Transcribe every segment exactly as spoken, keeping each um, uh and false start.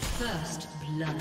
First blood.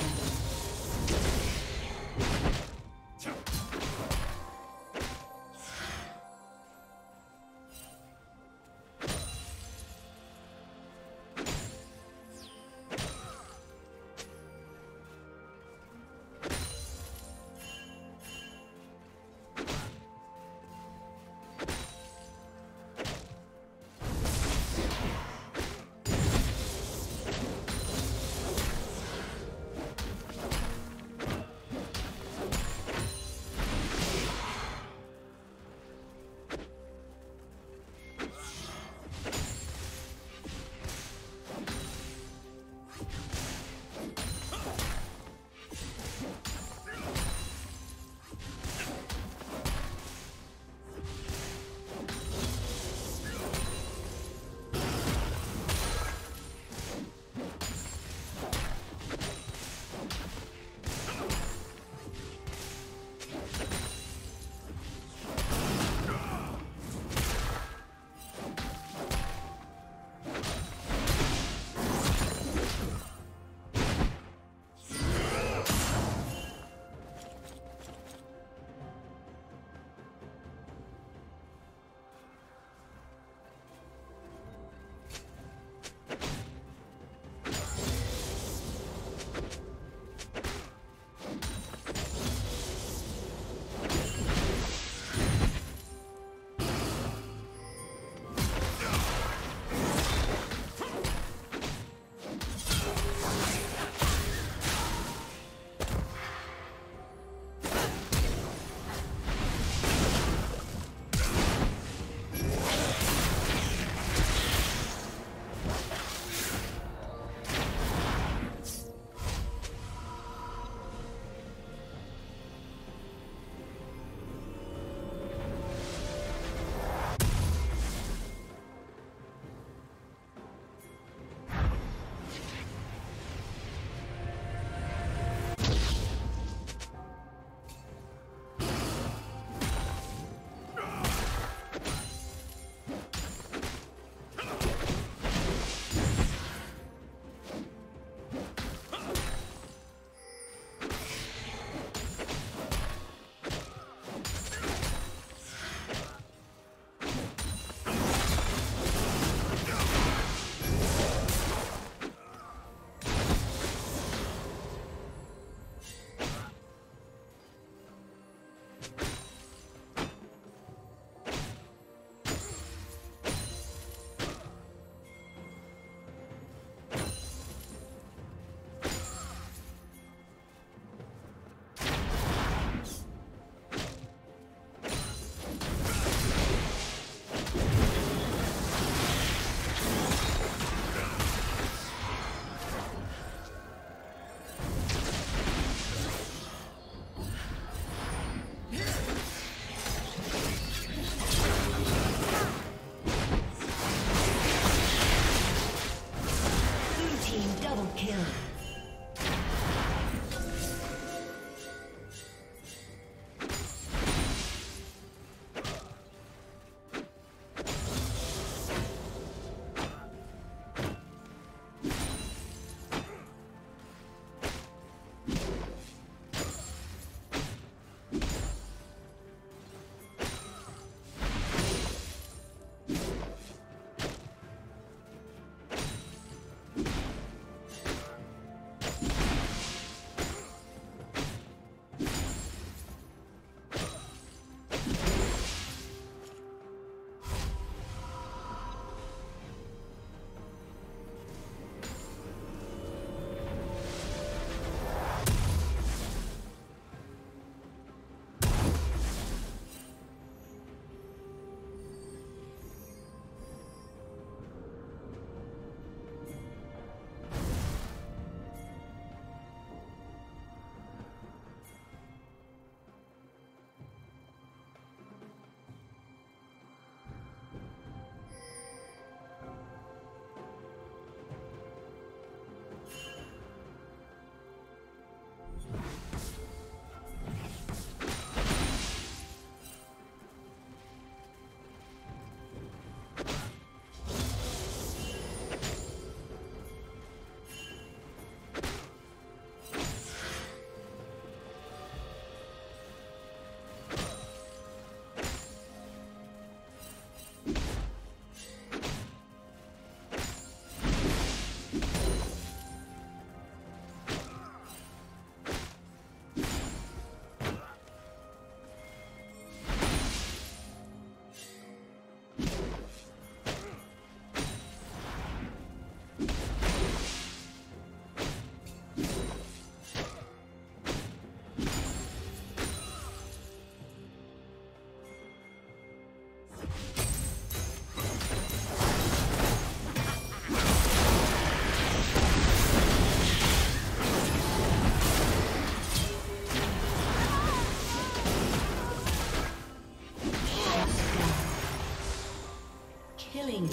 Killing.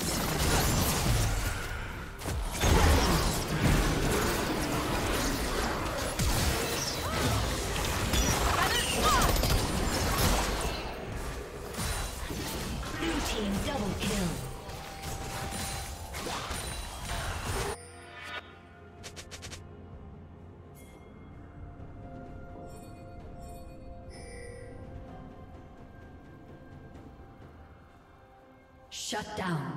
Shut down.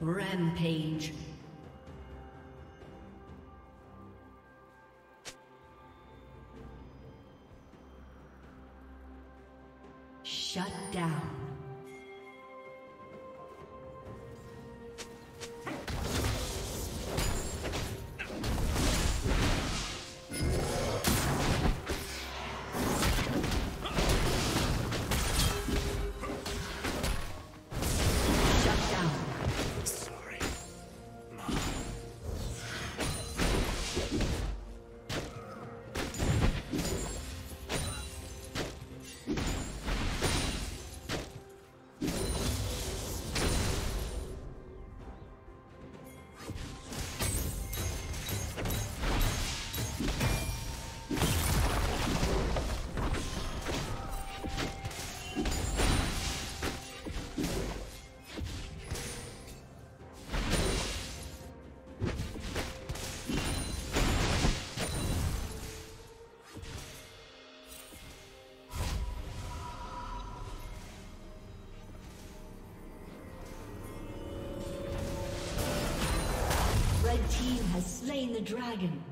Rampage. Shut down. The team has slain the dragon.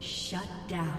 Shut down.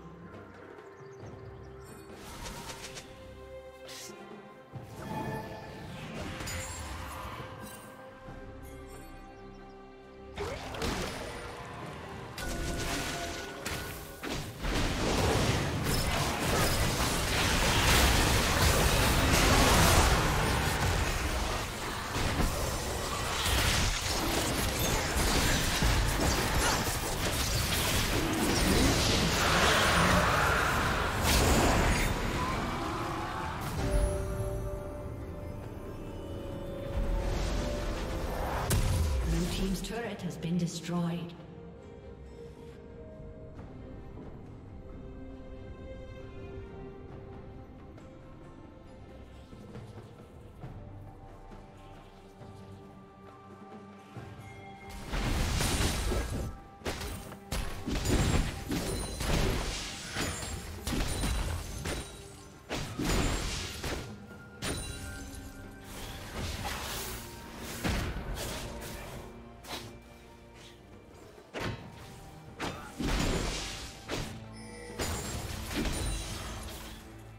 Turret has been destroyed.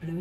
Blue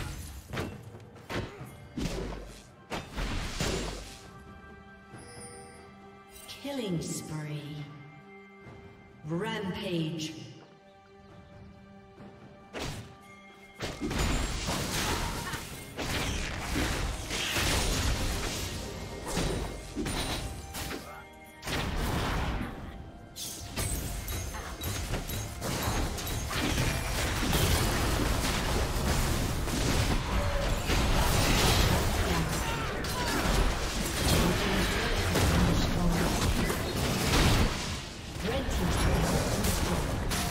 Killing spree. Rampage. Red team's turret has been destroyed.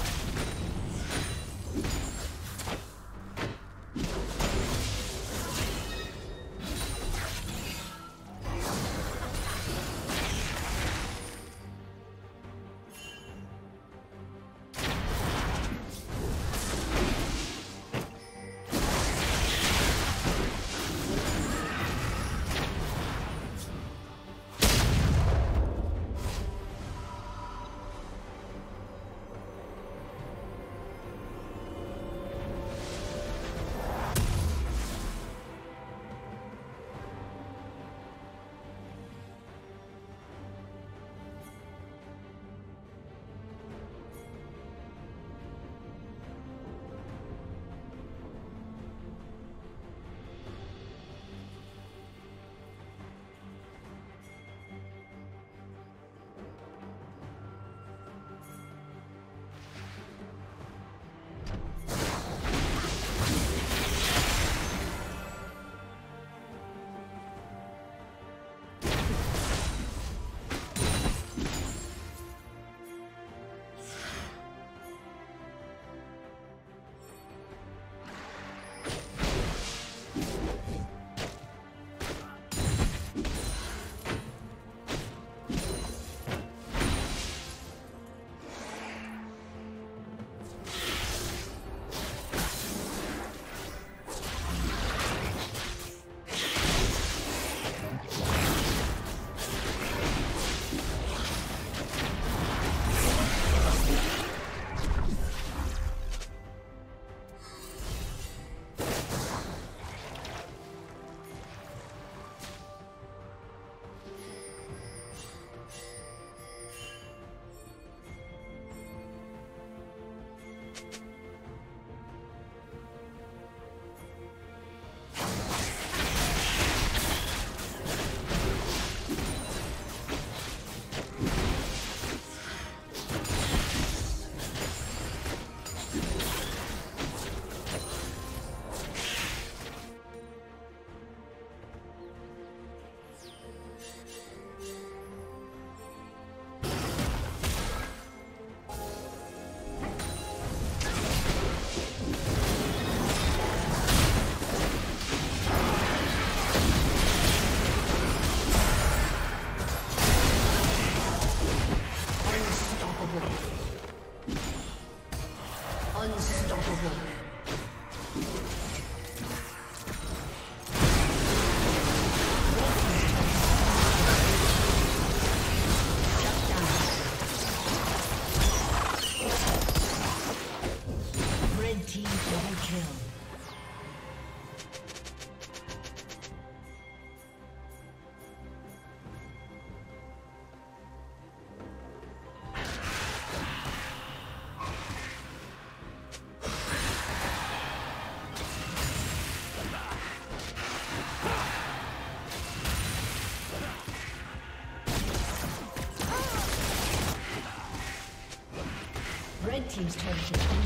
team's turret has been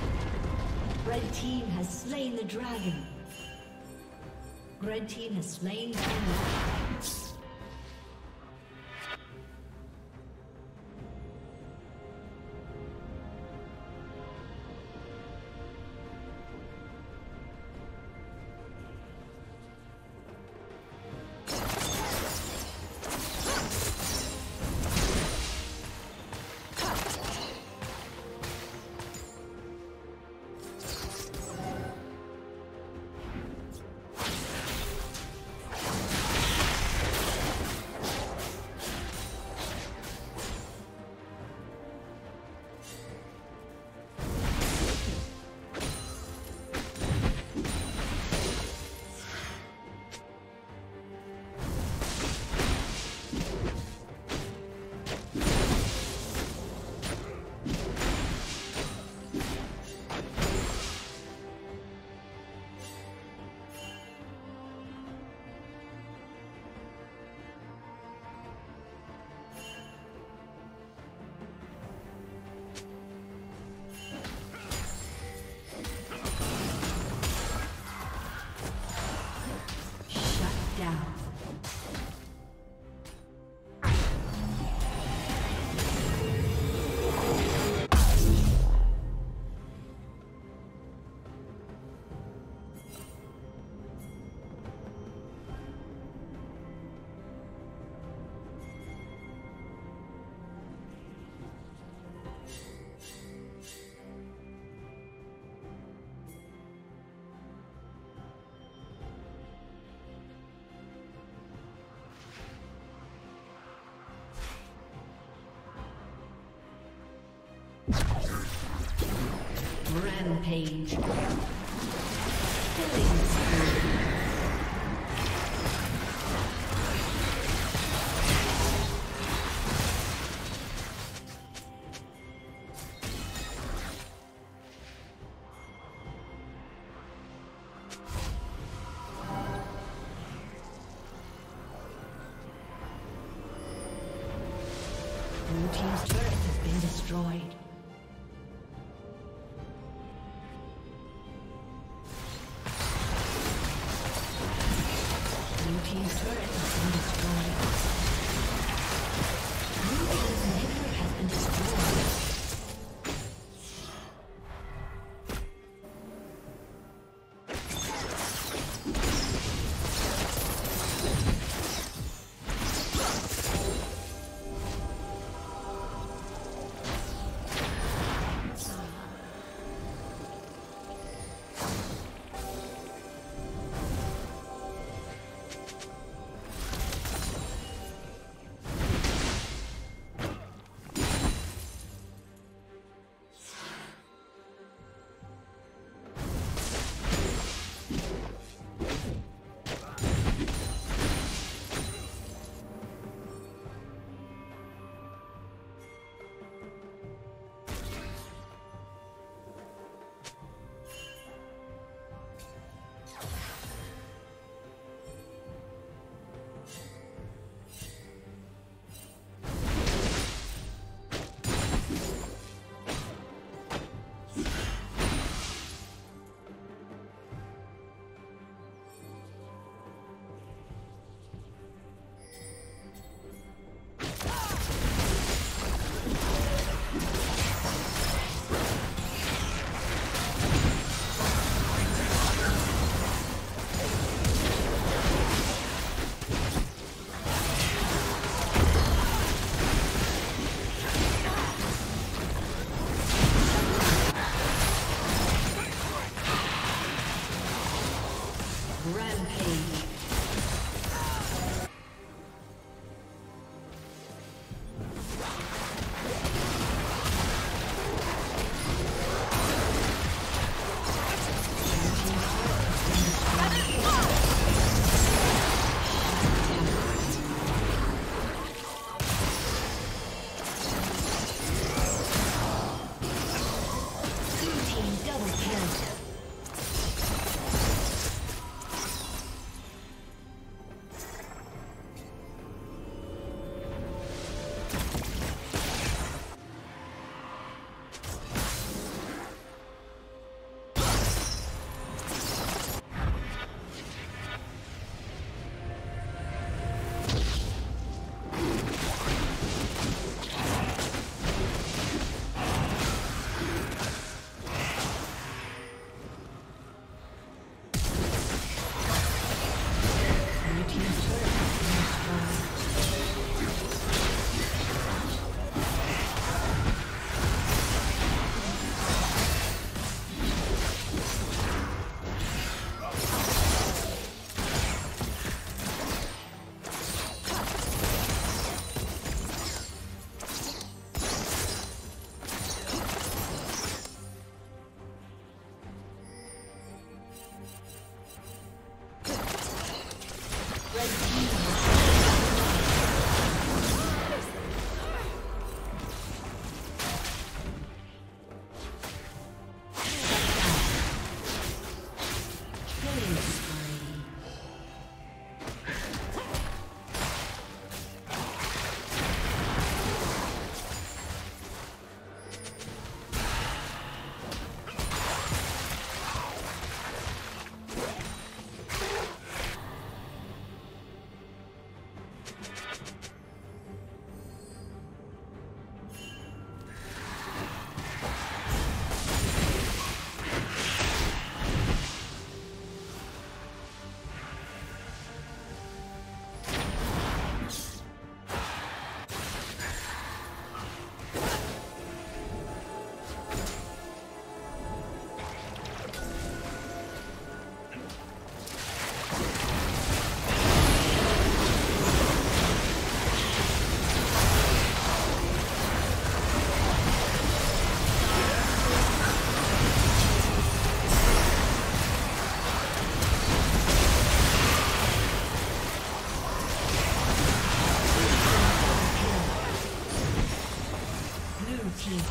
destroyed. Red team has slain the dragon. Red team has slain the enemy. Rampage. Killing spree. Blue team's turret has been destroyed.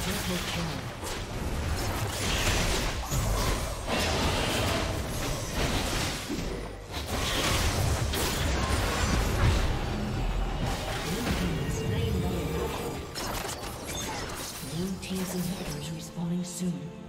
Blue team's inhibitors respawning soon.